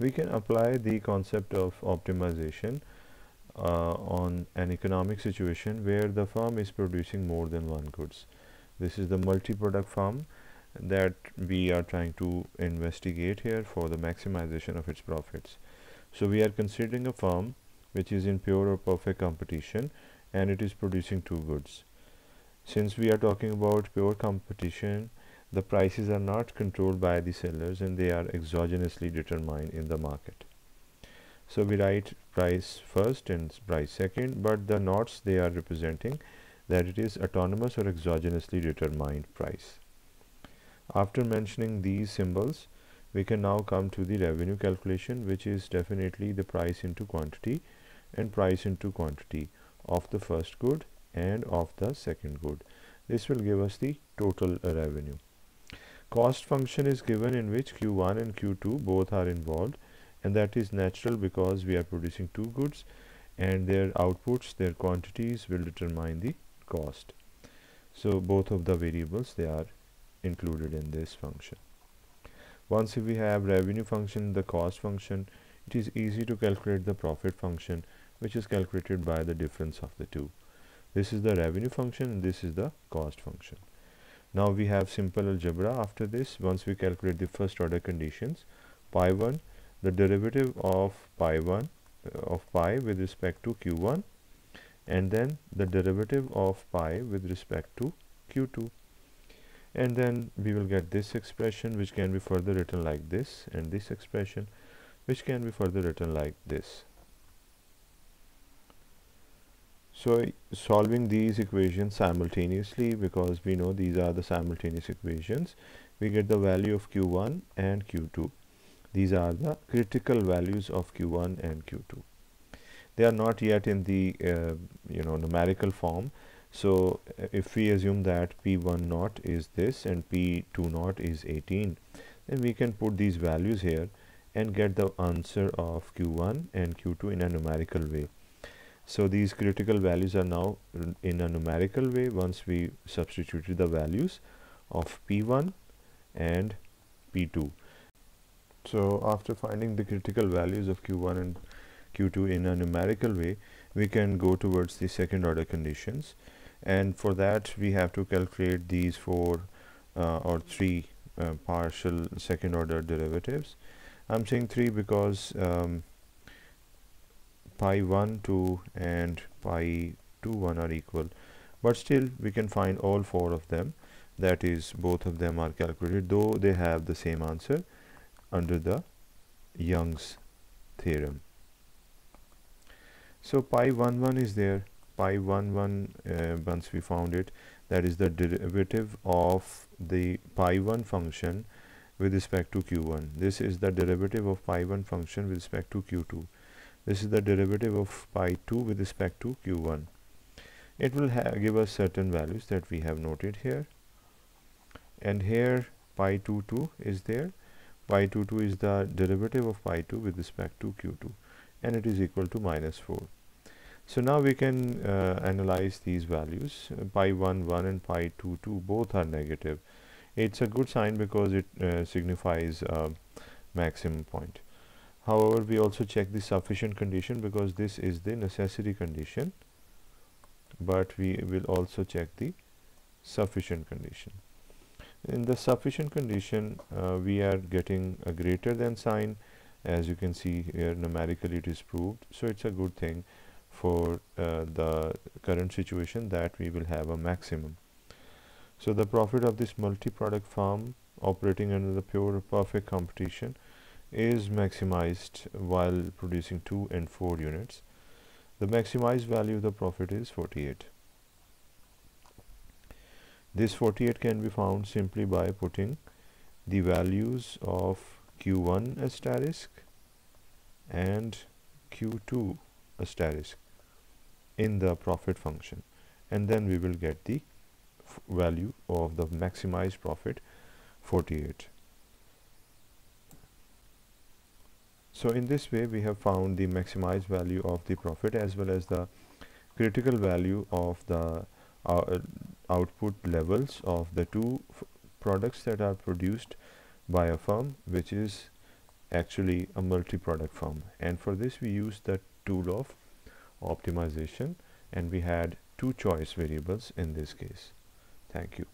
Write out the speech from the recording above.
we can apply the concept of optimization on an economic situation where the firm is producing more than one goods. This is the multi-product firm that we are trying to investigate here for the maximization of its profits. So we are considering a firm which is in pure or perfect competition and it is producing two goods. Since we are talking about pure competition, the prices are not controlled by the sellers and they are exogenously determined in the market. So we write price first and price second, but the knots they are representing that it is autonomous or exogenously determined price. After mentioning these symbols, we can now come to the revenue calculation, which is definitely the price into quantity and price into quantity of the first good and of the second good. This will give us the total revenue. Cost function is given in which Q1 and Q2 both are involved, and that is natural because we are producing two goods and their outputs, their quantities will determine the cost. So both of the variables, they are included in this function. Once we have revenue function, the cost function, it is easy to calculate the profit function, which is calculated by the difference of the two. This is the revenue function and this is the cost function. Now we have simple algebra after this. Once we calculate the first order conditions, pi1, the derivative of pi with respect to q1, and then the derivative of pi with respect to q2, and then we will get this expression, which can be further written like this, and this expression, which can be further written like this. So solving these equations simultaneously, because we know these are the simultaneous equations, we get the value of q1 and q2. These are the critical values of q1 and q2. They are not yet in the numerical form. So if we assume that p1 naught is this and p2 naught is 18, then we can put these values here and get the answer of q1 and q2 in a numerical way. So these critical values are now in a numerical way once we substituted the values of p1 and p2. So after finding the critical values of q1 and q2 in a numerical way, we can go towards the second order conditions, and for that we have to calculate these three partial second order derivatives. I'm saying three because pi1, 2 and pi2, 1 are equal, but still we can find all four of them, that is both of them are calculated, though they have the same answer under the Young's theorem. So pi1, 1 is there. Pi1, 1 once we found it, that is the derivative of the pi1 function with respect to q1. This is the derivative of pi1 function with respect to q2. This is the derivative of pi2 with respect to q1. It will give us certain values that we have noted here, and here pi2, 2 is there. Pi2, 2 is the derivative of pi2 with respect to q2, and it is equal to -4. So now we can analyze these values. Pi1, 1 and pi2, 2 both are negative. It's a good sign because it signifies maximum point. However, we also check the sufficient condition because this is the necessary condition, but we will also check the sufficient condition. In the sufficient condition, we are getting a greater than sign. As you can see here, numerically it is proved, so it's a good thing for the current situation that we will have a maximum. So the profit of this multi-product firm operating under the pure or perfect competition is maximized while producing 2 and 4 units. The maximized value of the profit is 48. This 48 can be found simply by putting the values of Q1 asterisk and Q2 asterisk in the profit function, and then we will get the value of the maximized profit, 48. So in this way we have found the maximized value of the profit as well as the critical value of the output levels of the two products that are produced by a firm, which is actually a multi-product firm, and for this we used the tool of optimization, and we had two choice variables in this case. Thank you.